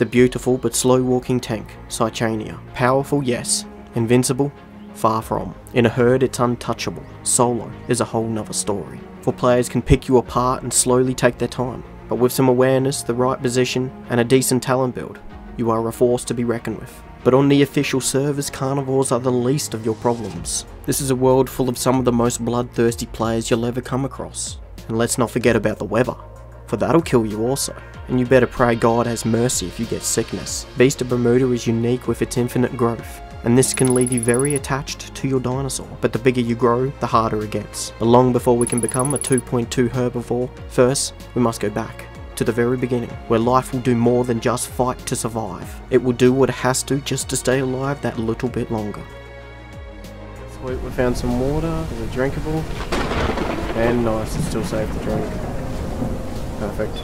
the beautiful but slow-walking tank, Saichania. Powerful, yes. Invincible? Far from. In a herd, it's untouchable. Solo is a whole nother story. For players can pick you apart and slowly take their time, but with some awareness, the right position, and a decent talent build, you are a force to be reckoned with. But on the official servers, carnivores are the least of your problems. This is a world full of some of the most bloodthirsty players you'll ever come across. And let's not forget about the weather, for that'll kill you also. And you better pray God has mercy if you get sickness. Beast of Bermuda is unique with its infinite growth, and this can leave you very attached to your dinosaur, but the bigger you grow, the harder it gets. But long before we can become a 2.2 herbivore, first, we must go back to the very beginning, where life will do more than just fight to survive. It will do what it has to just to stay alive that little bit longer. Sweet, we found some water. Is it drinkable? And nice, it's still safe to drink. Perfect.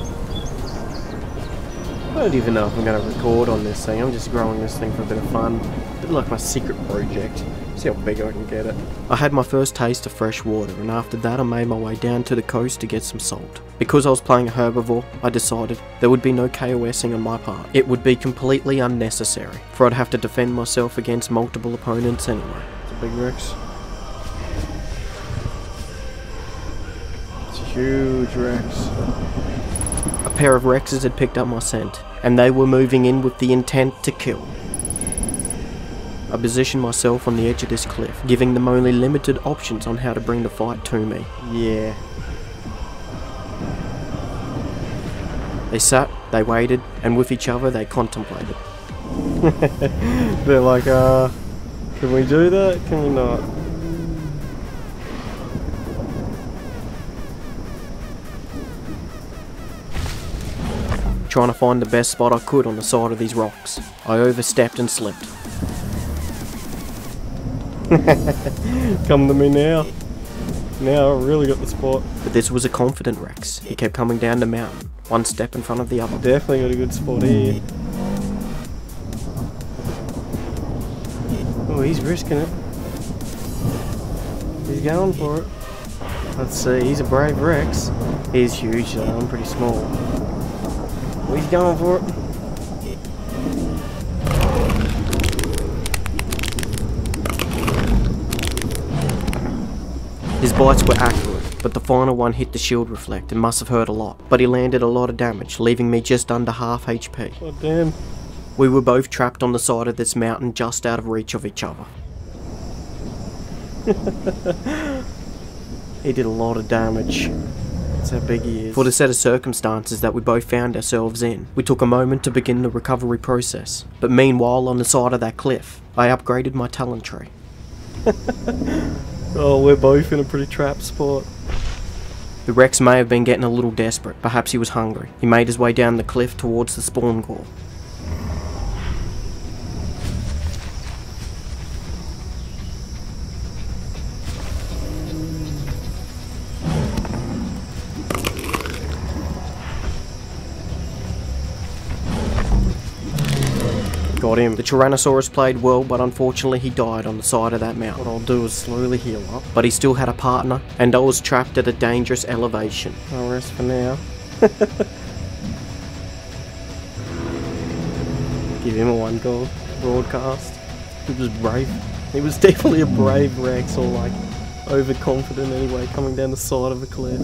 I don't even know if I'm going to record on this thing. I'm just growing this thing for a bit of fun. A bit like my secret project. See how big I can get it. I had my first taste of fresh water, and after that I made my way down to the coast to get some salt. Because I was playing a herbivore, I decided there would be no KOSing on my part. It would be completely unnecessary, for I'd have to defend myself against multiple opponents anyway. It's a big Rex. It's a huge Rex. A pair of Rexes had picked up my scent, and they were moving in with the intent to kill. I positioned myself on the edge of this cliff, giving them only limited options on how to bring the fight to me. Yeah. They sat, they waited, and with each other they contemplated. They're like, can we do that? Can we not? Trying to find the best spot I could on the side of these rocks. I overstepped and slipped. Come to me now. Now I really got the spot. But this was a confident Rex. He kept coming down the mountain, one step in front of the other. Definitely got a good spot here. Oh, he's risking it. He's going for it. Let's see, he's a brave Rex. He's huge though, I'm pretty small. Oh, he's going for it. His bites were accurate, but the final one hit the shield reflect and must have hurt a lot. But he landed a lot of damage, leaving me just under half HP. Oh damn. We were both trapped on the side of this mountain, just out of reach of each other. He did a lot of damage. That's how big he is. For the set of circumstances that we both found ourselves in, we took a moment to begin the recovery process. But meanwhile, on the side of that cliff, I upgraded my talent tree. Oh, we're both in a pretty trapped spot. The Rex may have been getting a little desperate. Perhaps he was hungry. He made his way down the cliff towards the spawn core. Got him. The Tyrannosaurus played well, but unfortunately he died on the side of that mountain. What I'll do is slowly heal up. But he still had a partner, and I was trapped at a dangerous elevation. I'll rest for now. Give him a one goal broadcast. He was brave. He was definitely a brave Rex, or like overconfident anyway, coming down the side of a cliff.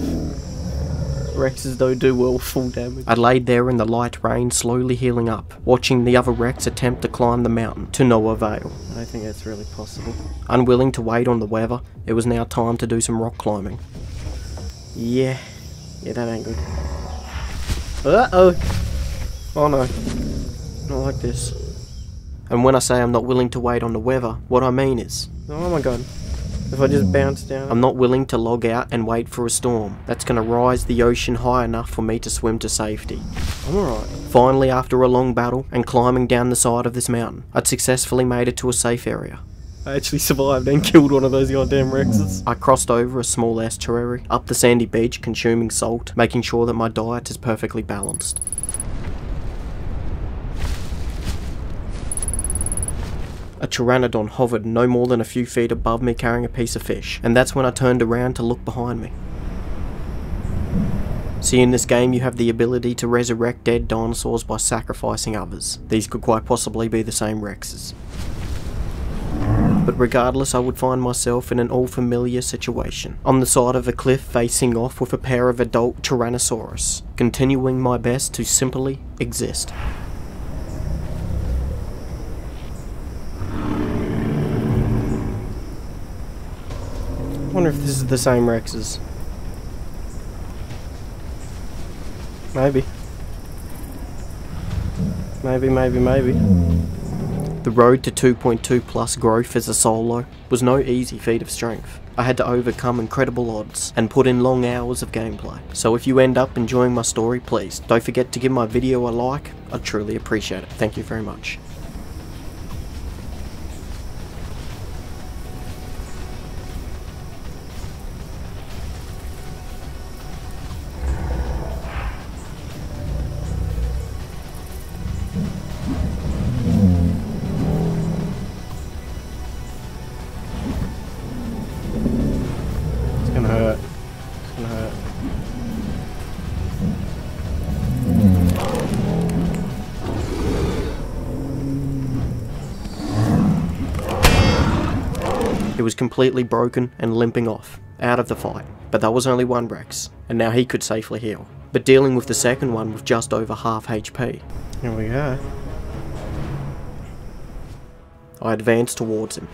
Rexes though do well full damage. I laid there in the light rain, slowly healing up, watching the other Rex attempt to climb the mountain, to no avail. I don't think that's really possible. Unwilling to wait on the weather, it was now time to do some rock climbing. Yeah. Yeah, that ain't good. Uh-oh! Oh no. Not like this. And when I say I'm not willing to wait on the weather, what I mean is... Oh my god. If I just bounce down... I'm not willing to log out and wait for a storm that's going to rise the ocean high enough for me to swim to safety. I'm alright. Finally, after a long battle and climbing down the side of this mountain, I'd successfully made it to a safe area. I actually survived and killed one of those goddamn Rexes. I crossed over a small estuary, up the sandy beach, consuming salt, making sure that my diet is perfectly balanced. A pteranodon hovered no more than a few feet above me, carrying a piece of fish, and that's when I turned around to look behind me. See, in this game you have the ability to resurrect dead dinosaurs by sacrificing others. These could quite possibly be the same Rexes. But regardless, I would find myself in an all-familiar situation, on the side of a cliff facing off with a pair of adult Tyrannosaurus, continuing my best to simply exist. I wonder if this is the same Rexes. Maybe. Maybe. The road to 2.2 plus growth as a solo was no easy feat of strength. I had to overcome incredible odds and put in long hours of gameplay. So if you end up enjoying my story, please don't forget to give my video a like. I truly appreciate it. Thank you very much. It was completely broken and limping off, out of the fight, but that was only one Rex, and now he could safely heal. But dealing with the second one with just over half HP. Here we go. I advanced towards him.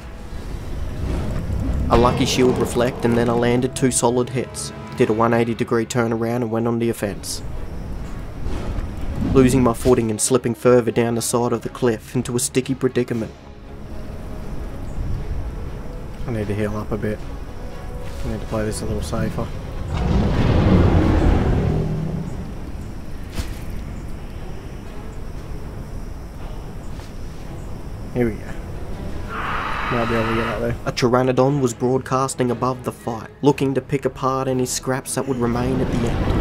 A lucky shield reflect, and then I landed two solid hits, did a 180-degree turnaround and went on the offense. Losing my footing and slipping further down the side of the cliff into a sticky predicament. I need to heal up a bit. I need to play this a little safer. Here we go. Might be able to get out there. A Pteranodon was broadcasting above the fight, looking to pick apart any scraps that would remain at the end.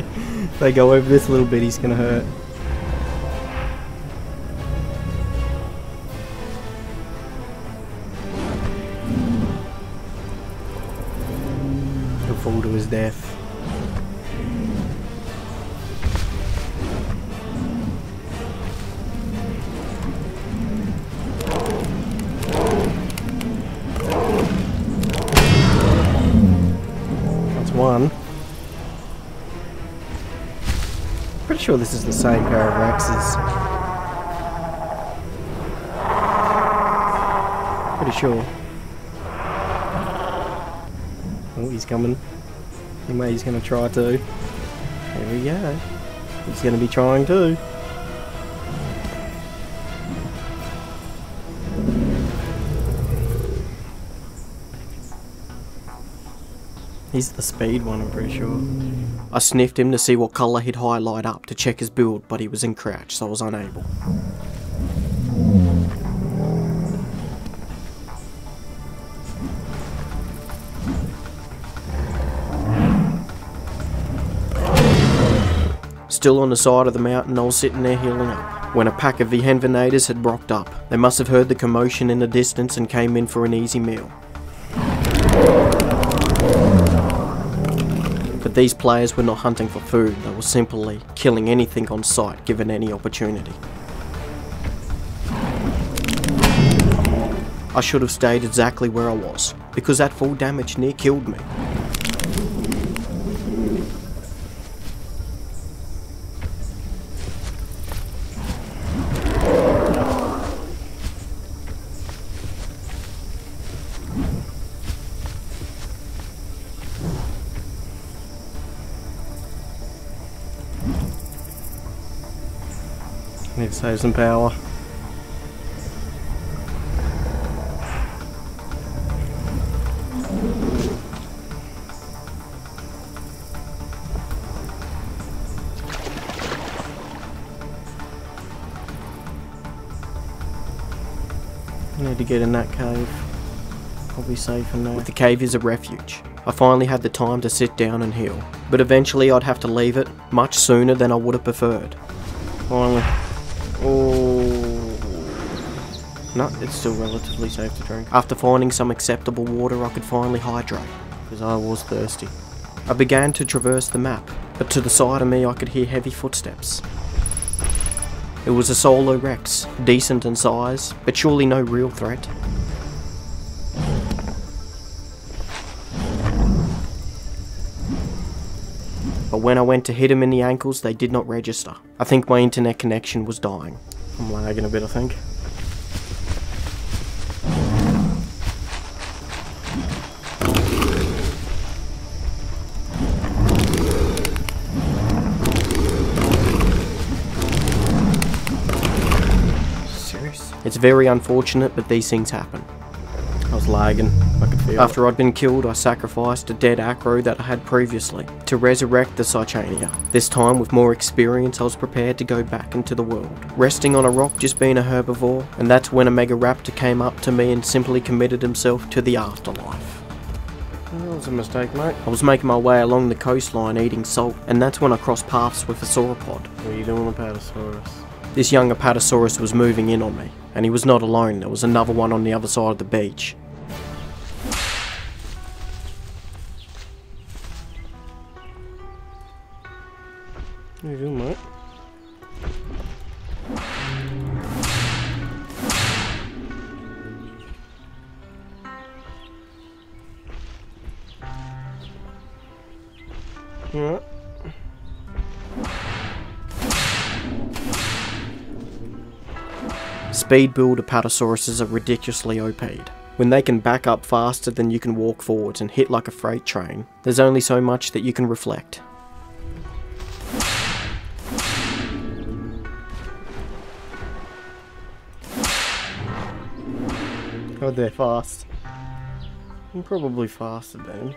If they go over this little bit, he's gonna hurt. He'll fall to his death. That's one. Pretty sure this is the same pair of Rexes. Pretty sure. Oh, he's coming. Anyway, he's gonna try to. Here we go. He's gonna be trying to. He's the speed one, I'm pretty sure. I sniffed him to see what colour he'd highlight up to check his build, but he was in crouch, so I was unable. Still on the side of the mountain, I was sitting there healing up, when a pack of Venenators had rocked up. They must have heard the commotion in the distance and came in for an easy meal. But these players were not hunting for food, they were simply killing anything on sight given any opportunity. I should have stayed exactly where I was, because that full damage near killed me. Need to save some power. I need to get in that cave. I'll be safe in there. The cave is a refuge. I finally had the time to sit down and heal, but eventually I'd have to leave it much sooner than I would have preferred. Finally. Oh. No, it's still relatively safe to drink. After finding some acceptable water, I could finally hydrate, because I was thirsty. I began to traverse the map, but to the side of me I could hear heavy footsteps. It was a solo Rex, decent in size, but surely no real threat. But when I went to hit him in the ankles, they did not register. I think my internet connection was dying. I'm lagging a bit, I think. Serious? It's very unfortunate, but these things happen. I was lagging. I could feel it. After I'd been killed, I sacrificed a dead acro that I had previously to resurrect the Saichania. This time, with more experience, I was prepared to go back into the world. Resting on a rock, just being a herbivore, and that's when a Megaraptor came up to me and simply committed himself to the afterlife. That was a mistake, mate. I was making my way along the coastline eating salt, and that's when I crossed paths with a sauropod. What are you doing, Apatosaurus? This young Apatosaurus was moving in on me, and he was not alone. There was another one on the other side of the beach. What are you doing, mate? Yeah. Speed build Apatosauruses are ridiculously OP'd. When they can back up faster than you can walk forwards and hit like a freight train, there's only so much that you can reflect. God, they're fast. I'm probably faster than him.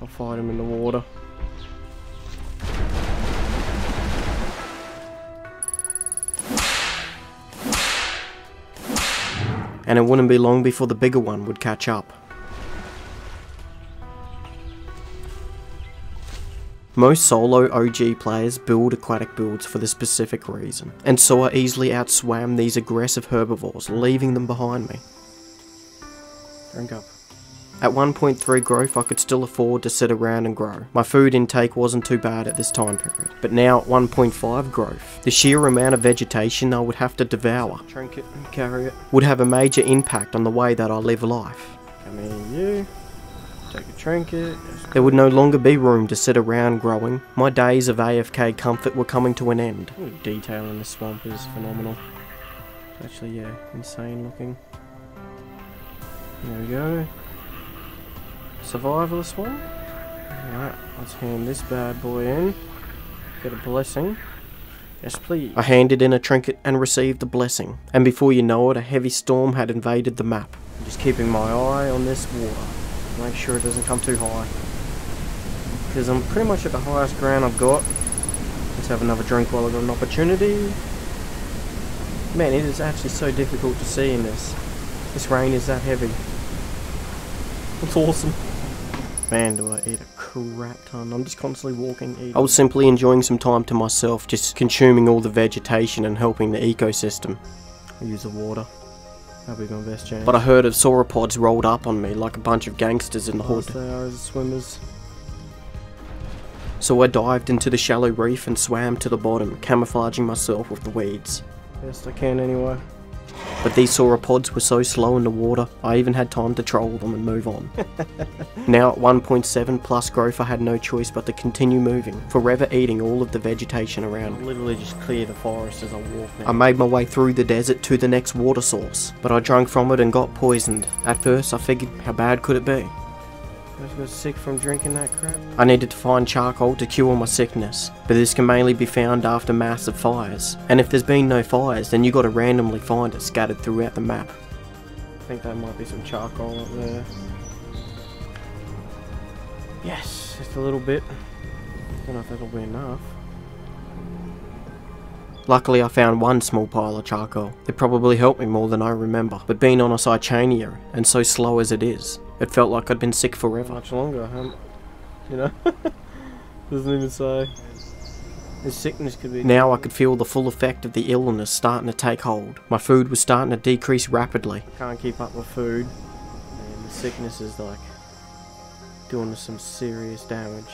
I'll fight him in the water. And it wouldn't be long before the bigger one would catch up. Most solo OG players build aquatic builds for this specific reason, and so I easily outswam these aggressive herbivores, leaving them behind me. Drink up. At 1.3 growth, I could still afford to sit around and grow. My food intake wasn't too bad at this time period. But now at 1.5 growth, the sheer amount of vegetation I would have to devour, drink it and carry it, would have a major impact on the way that I live life. Come in, you. Take a trinket. There would no longer be room to sit around growing. My days of AFK comfort were coming to an end. The detail in this swamp is phenomenal. It's actually, yeah, insane looking. There we go. Survivalist one. Alright, let's hand this bad boy in. Get a blessing. Yes, please. I handed in a trinket and received a blessing. And before you know it, a heavy storm had invaded the map. I'm just keeping my eye on this water. Make sure it doesn't come too high, because I'm pretty much at the highest ground I've got. Let's have another drink while I've got an opportunity. Man, it is actually so difficult to see in this. This rain is that heavy. It's awesome. Man, do I eat a crap ton. I'm just constantly walking, eating. I was simply enjoying some time to myself, just consuming all the vegetation and helping the ecosystem. I use the water. That'll be my best chance. But I heard of sauropods rolled up on me like a bunch of gangsters in the hood. They are as swimmers. So I dived into the shallow reef and swam to the bottom, camouflaging myself with the weeds. Best I can anyway. But these sauropods were so slow in the water, I even had time to troll them and move on. Now at 1.7 plus growth, I had no choice but to continue moving, forever eating all of the vegetation around me. I literally just clear the forest as I walk now. I made my way through the desert to the next water source, but I drank from it and got poisoned. At first, I figured, how bad could it be? I just got sick from drinking that crap. I needed to find charcoal to cure my sickness, but this can mainly be found after massive fires. And if there's been no fires, then you gotta randomly find it scattered throughout the map. I think there might be some charcoal up there. Yes, just a little bit. I don't know if that'll be enough. Luckily, I found one small pile of charcoal. It probably helped me more than I remember, but being on a Saichania, and so slow as it is, it felt like I'd been sick forever. Not much longer, you know? Doesn't even say. The sickness could be... Now I could feel the full effect of the illness starting to take hold. My food was starting to decrease rapidly. I can't keep up with food. And the sickness is like... doing some serious damage.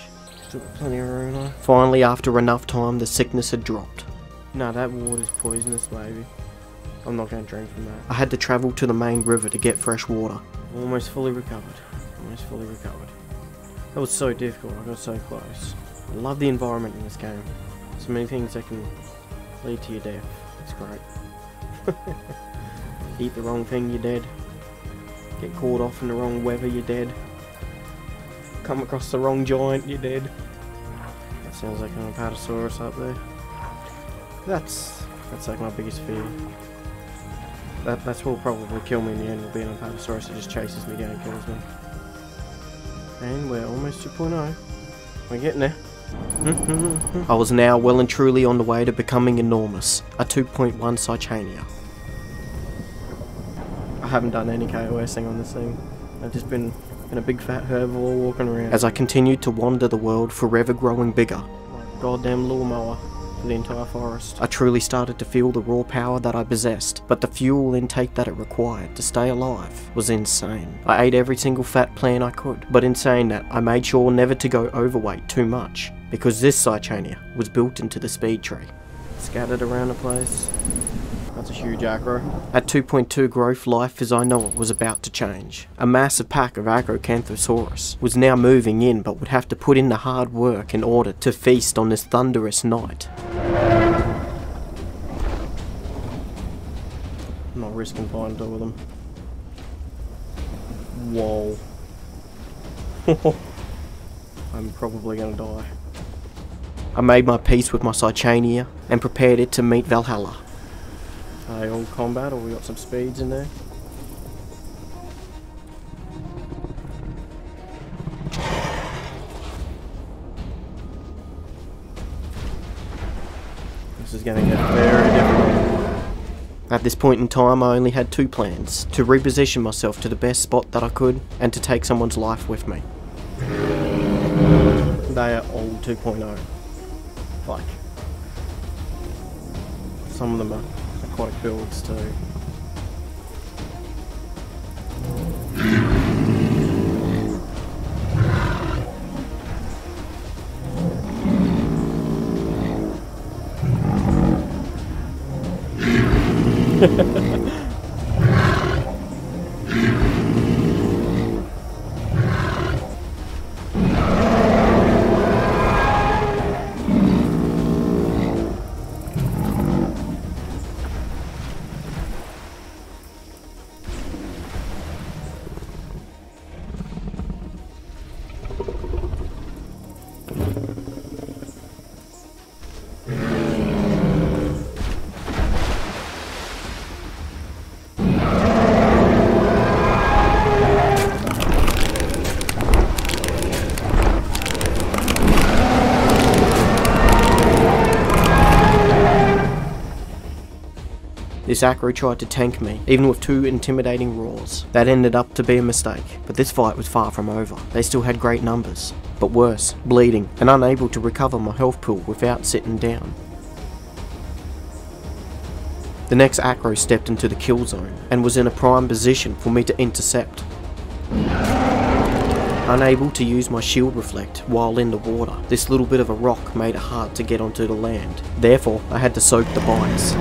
Took plenty of Runa. Finally, after enough time, the sickness had dropped. No, that water's poisonous, baby. I'm not going to drink from that. I had to travel to the main river to get fresh water. Almost fully recovered. Almost fully recovered. That was so difficult. I got so close. I love the environment in this game. So many things that can lead to your death. It's great. Eat the wrong thing, you're dead. Get caught off in the wrong weather, you're dead. Come across the wrong giant, you're dead. That sounds like an Apatosaurus up there. That's like my biggest fear. That will probably kill me in the end, will be an Apatosaurus that just chases me down and kills me. And we're almost 2.0. We're getting there. I was now well and truly on the way to becoming enormous, a 2.1 Saichania. I haven't done any KOSing on this thing. I've just been in a big fat herbivore walking around. As I continued to wander the world, forever growing bigger. My goddamn lawnmower. The entire forest. I truly started to feel the raw power that I possessed, but the fuel intake that it required to stay alive was insane. I ate every single fat plant I could, but in saying that, I made sure never to go overweight too much, because this Saichania was built into the speed tree. Scattered around the place. That's a huge acro. At 2.2 growth, life as I know it was about to change. A massive pack of Acrocanthosaurus was now moving in, but would have to put in the hard work in order to feast on this thunderous night. I'm not risking fighting with them. Whoa. I'm probably gonna die. I made my peace with my Saichania and prepared it to meet Valhalla. All combat, or we got some speeds in there. This is going to get very difficult. At this point in time, I only had two plans: to reposition myself to the best spot that I could, and to take someone's life with me. They are all 2.0. Fuck. Some of them are aquatic builds too. This acro tried to tank me, even with two intimidating roars. That ended up to be a mistake, but this fight was far from over. They still had great numbers, but worse, bleeding, and unable to recover my health pool without sitting down. The next acro stepped into the kill zone, and was in a prime position for me to intercept. Unable to use my shield reflect while in the water, this little bit of a rock made it hard to get onto the land. Therefore, I had to soak the vines.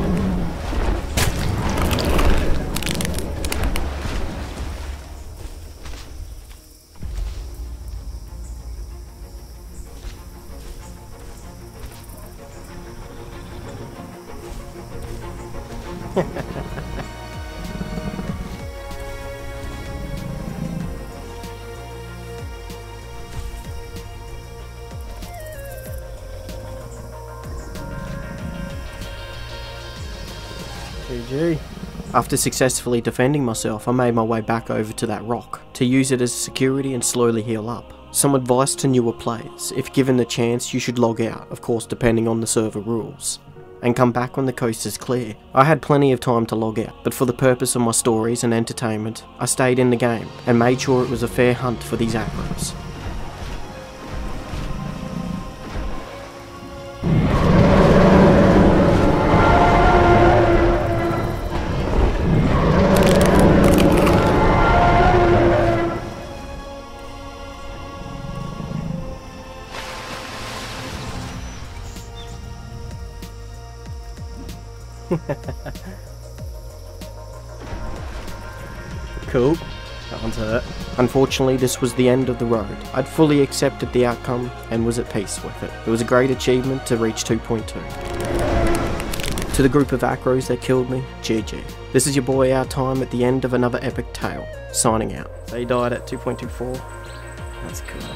GG. After successfully defending myself, I made my way back over to that rock to use it as security and slowly heal up. Some advice to newer players: if given the chance, you should log out, of course depending on the server rules, and come back when the coast is clear. I had plenty of time to log out, but for the purpose of my stories and entertainment, I stayed in the game and made sure it was a fair hunt for these acros. Cool. That one's hurt. Unfortunately, this was the end of the road. I'd fully accepted the outcome and was at peace with it. It was a great achievement to reach 2.2. To the group of Acros that killed me, GG. This is your boy OwLTime at the end of another epic tale. Signing out. They died at 2.24. That's cool.